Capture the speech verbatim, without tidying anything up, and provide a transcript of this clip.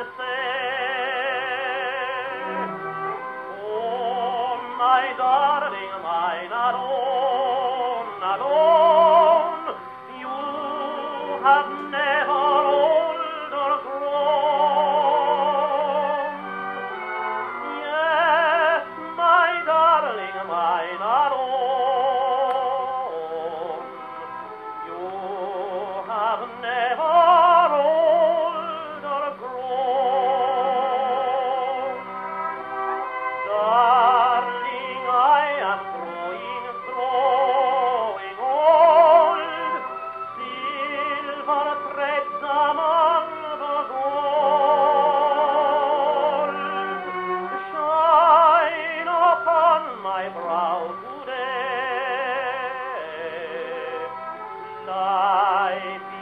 and say, oh, my darling, mine alone, alone, you have never old or grown. Yes, my darling, mine alone, you have never life.